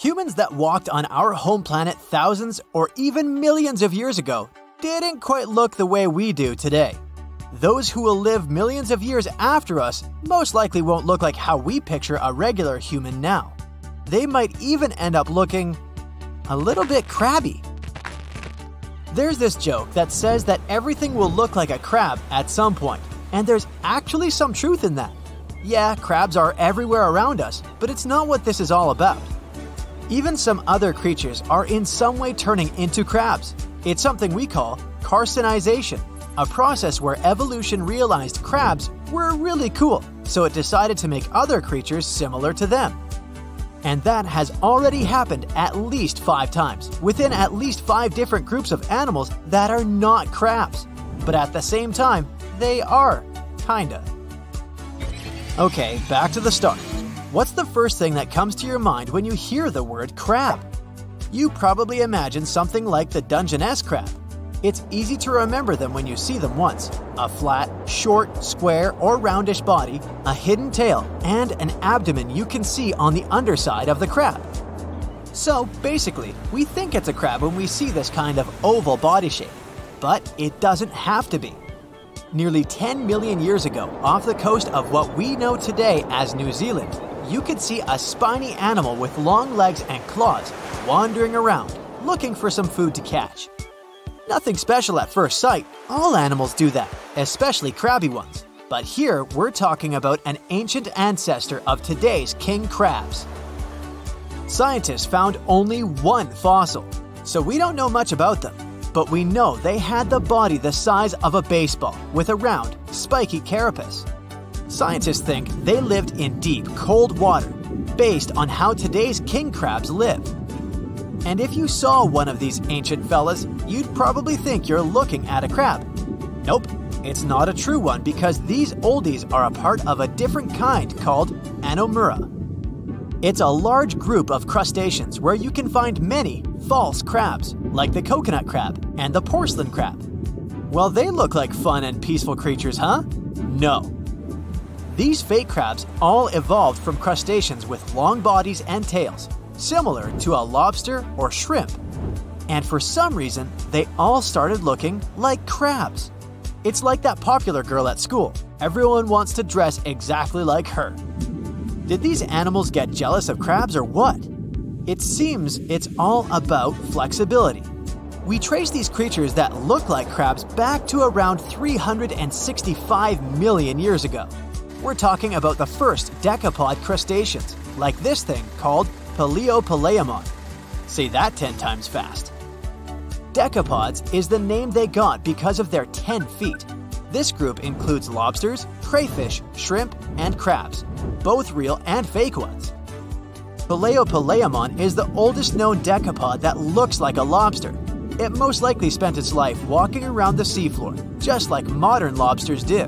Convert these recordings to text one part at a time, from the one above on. Humans that walked on our home planet thousands or even millions of years ago didn't quite look the way we do today. Those who will live millions of years after us most likely won't look like how we picture a regular human now. They might even end up looking a little bit crabby. There's this joke that says that everything will look like a crab at some point, and there's actually some truth in that. Yeah, crabs are everywhere around us, but it's not what this is all about. Even some other creatures are in some way turning into crabs. It's something we call carcinization, a process where evolution realized crabs were really cool, so it decided to make other creatures similar to them. And that has already happened at least 5 times, within at least 5 different groups of animals that are not crabs. But at the same time, they are, kinda. Okay, back to the start. What's the first thing that comes to your mind when you hear the word crab? You probably imagine something like the Dungeness crab. It's easy to remember them when you see them once. A flat, short, square, or roundish body, a hidden tail, and an abdomen you can see on the underside of the crab. So basically, we think it's a crab when we see this kind of oval body shape. But it doesn't have to be. Nearly 10 million years ago, off the coast of what we know today as New Zealand, you could see a spiny animal with long legs and claws wandering around, looking for some food to catch. Nothing special at first sight, all animals do that, especially crabby ones. But here we're talking about an ancient ancestor of today's king crabs. Scientists found only 1 fossil, so we don't know much about them. But we know they had the body the size of a baseball with a round, spiky carapace. Scientists think they lived in deep, cold water, based on how today's king crabs live. And if you saw one of these ancient fellas, you'd probably think you're looking at a crab. Nope, it's not a true one because these oldies are a part of a different kind called Anomura. It's a large group of crustaceans where you can find many false crabs, like the coconut crab and the porcelain crab. Well, they look like fun and peaceful creatures, huh? No. These fake crabs all evolved from crustaceans with long bodies and tails, similar to a lobster or shrimp. And for some reason, they all started looking like crabs. It's like that popular girl at school. Everyone wants to dress exactly like her. Did these animals get jealous of crabs or what? It seems it's all about flexibility. We trace these creatures that look like crabs back to around 365 million years ago. We're talking about the first decapod crustaceans, like this thing called Palaeopalaemon. Say that 10 times fast. Decapods is the name they got because of their 10 feet. This group includes lobsters, crayfish, shrimp, and crabs, both real and fake ones. Palaeopalaemon is the oldest known decapod that looks like a lobster. It most likely spent its life walking around the seafloor, just like modern lobsters do.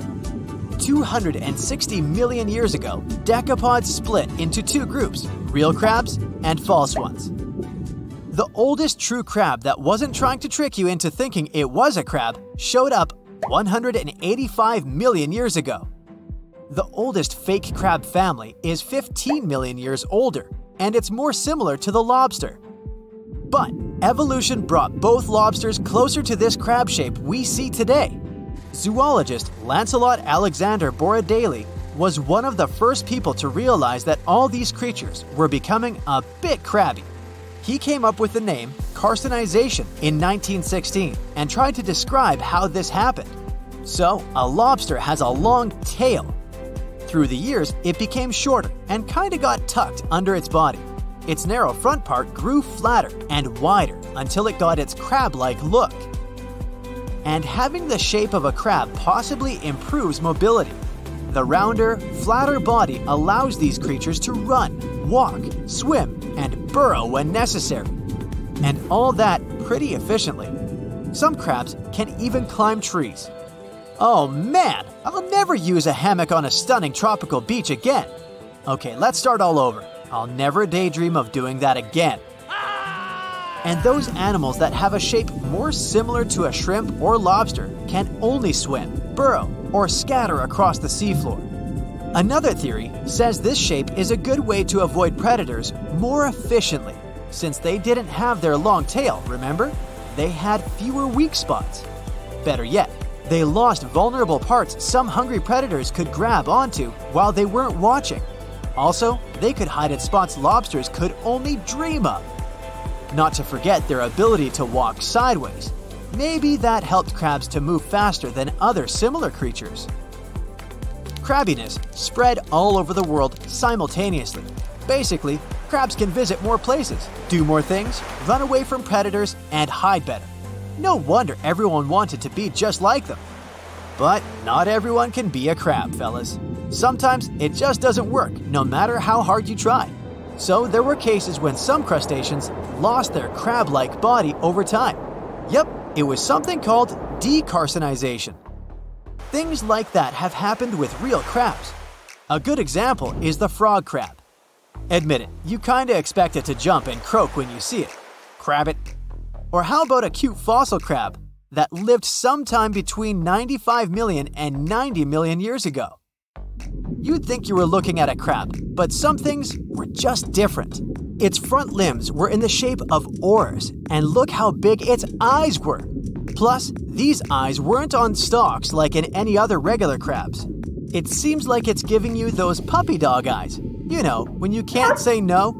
260 million years ago, decapods split into 2 groups, real crabs and false ones. The oldest true crab that wasn't trying to trick you into thinking it was a crab showed up 185 million years ago. The oldest fake crab family is 15 million years older, and it's more similar to the lobster. But evolution brought both lobsters closer to this crab shape we see today. Zoologist Lancelot Alexander Borradaile was one of the first people to realize that all these creatures were becoming a bit crabby. He came up with the name carcinization in 1916 and tried to describe how this happened. So, a lobster has a long tail. Through the years, it became shorter and kinda got tucked under its body. Its narrow front part grew flatter and wider until it got its crab-like look. And having the shape of a crab possibly improves mobility. The rounder, flatter body allows these creatures to run, walk, swim, and burrow when necessary. And all that pretty efficiently. Some crabs can even climb trees. Oh man, I'll never use a hammock on a stunning tropical beach again. Okay, let's start all over. I'll never daydream of doing that again. And those animals that have a shape more similar to a shrimp or lobster can only swim, burrow, or scatter across the seafloor. Another theory says this shape is a good way to avoid predators more efficiently. Since they didn't have their long tail, remember? They had fewer weak spots. Better yet, they lost vulnerable parts some hungry predators could grab onto while they weren't watching. Also, they could hide at spots lobsters could only dream of. Not to forget their ability to walk sideways. Maybe that helped crabs to move faster than other similar creatures. Crabbiness spread all over the world simultaneously. Basically, crabs can visit more places, do more things, run away from predators, and hide better. No wonder everyone wanted to be just like them. But not everyone can be a crab, fellas. Sometimes it just doesn't work, no matter how hard you try. So there were cases when some crustaceans lost their crab-like body over time. Yep, it was something called decarcinization. Things like that have happened with real crabs. A good example is the frog crab. Admit it, you kinda expect it to jump and croak when you see it. Crab it. Or how about a cute fossil crab that lived sometime between 95 million and 90 million years ago? You'd think you were looking at a crab, but some things were just different. Its front limbs were in the shape of oars, and look how big its eyes were. Plus, these eyes weren't on stalks like in any other regular crabs. It seems like it's giving you those puppy dog eyes. You know, when you can't say no.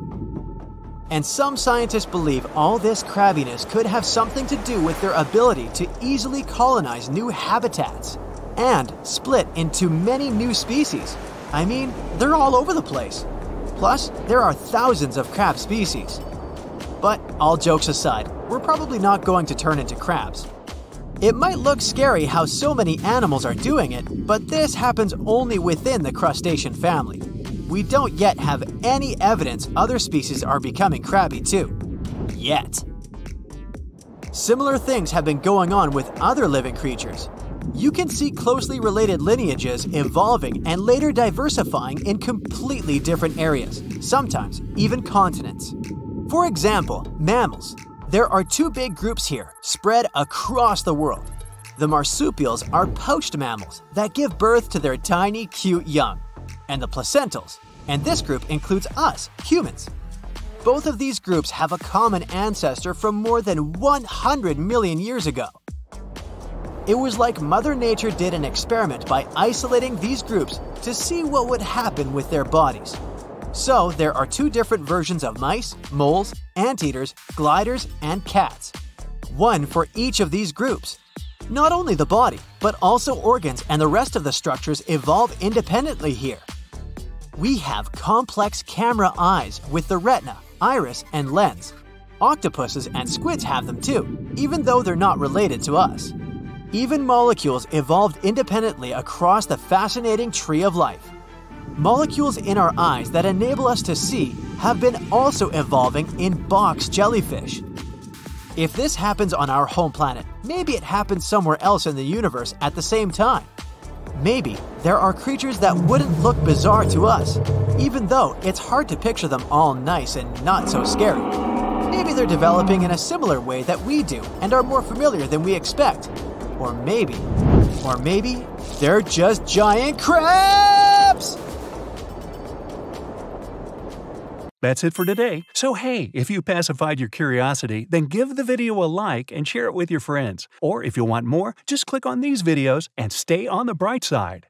And some scientists believe all this crabbiness could have something to do with their ability to easily colonize new habitats and split into many new species. I mean, they're all over the place. Plus, there are thousands of crab species. But all jokes aside, we're probably not going to turn into crabs. It might look scary how so many animals are doing it, but this happens only within the crustacean family. We don't yet have any evidence other species are becoming crabby too. Yet. Similar things have been going on with other living creatures. You can see closely related lineages evolving and later diversifying in completely different areas, sometimes even continents. For example, mammals. There are two big groups here, spread across the world. The marsupials are pouched mammals that give birth to their tiny, cute young, and the placentals. And this group includes us, humans. Both of these groups have a common ancestor from more than 100 million years ago. It was like Mother Nature did an experiment by isolating these groups to see what would happen with their bodies. So there are two different versions of mice, moles, anteaters, gliders, and cats. One for each of these groups. Not only the body, but also organs and the rest of the structures evolve independently here. We have complex camera eyes with the retina, iris, and lens. Octopuses and squids have them too, even though they're not related to us. Even molecules evolved independently across the fascinating tree of life. Molecules in our eyes that enable us to see have been also evolving in box jellyfish. If this happens on our home planet, maybe it happens somewhere else in the universe at the same time. Maybe there are creatures that wouldn't look bizarre to us, even though it's hard to picture them all nice and not so scary. Maybe they're developing in a similar way that we do and are more familiar than we expect. Or maybe they're just giant crabs! That's it for today. So hey, if you pacified your curiosity, then give the video a like and share it with your friends. Or if you want more, just click on these videos and stay on the bright side.